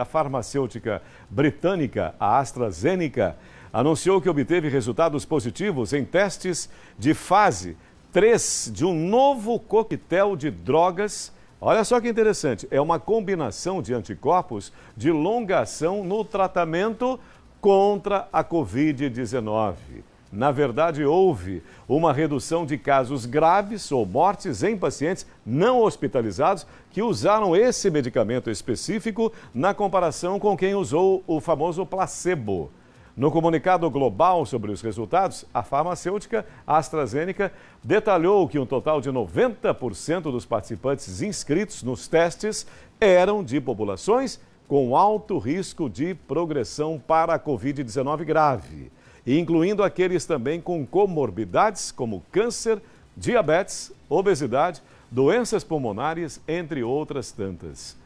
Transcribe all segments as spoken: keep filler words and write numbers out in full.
A farmacêutica britânica, a AstraZeneca, anunciou que obteve resultados positivos em testes de fase três de um novo coquetel de drogas. Olha só que interessante, é uma combinação de anticorpos de longa ação no tratamento contra a covid dezenove. Na verdade, houve uma redução de casos graves ou mortes em pacientes não hospitalizados que usaram esse medicamento específico na comparação com quem usou o famoso placebo. No comunicado global sobre os resultados, a farmacêutica AstraZeneca detalhou que um total de noventa por cento dos participantes inscritos nos testes eram de populações com alto risco de progressão para a covid dezenove grave, incluindo aqueles também com comorbidades como câncer, diabetes, obesidade, doenças pulmonares, entre outras tantas.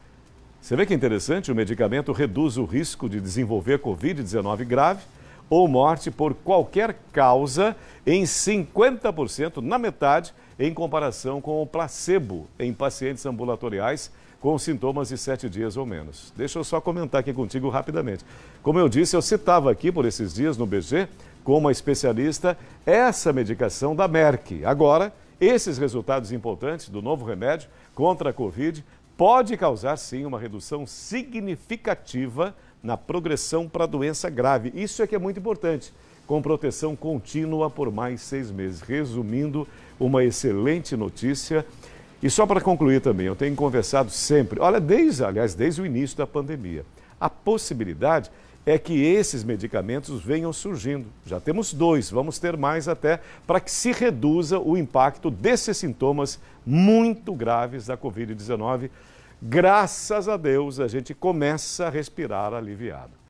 Você vê que interessante, o medicamento reduz o risco de desenvolver covid dezenove grave ou morte por qualquer causa em cinquenta por cento, na metade, em comparação com o placebo em pacientes ambulatoriais com sintomas de sete dias ou menos. Deixa eu só comentar aqui contigo rapidamente. Como eu disse, eu citava aqui por esses dias no B G, com uma especialista, essa medicação da Merck. Agora, esses resultados importantes do novo remédio contra a Covid pode causar, sim, uma redução significativa na progressão para a doença grave. Isso é que é muito importante, com proteção contínua por mais seis meses. Resumindo, uma excelente notícia. E só para concluir também, eu tenho conversado sempre, olha, desde, aliás, desde o início da pandemia, a possibilidade é que esses medicamentos venham surgindo. Já temos dois, vamos ter mais até, para que se reduza o impacto desses sintomas muito graves da covid dezenove. Graças a Deus, a gente começa a respirar aliviado.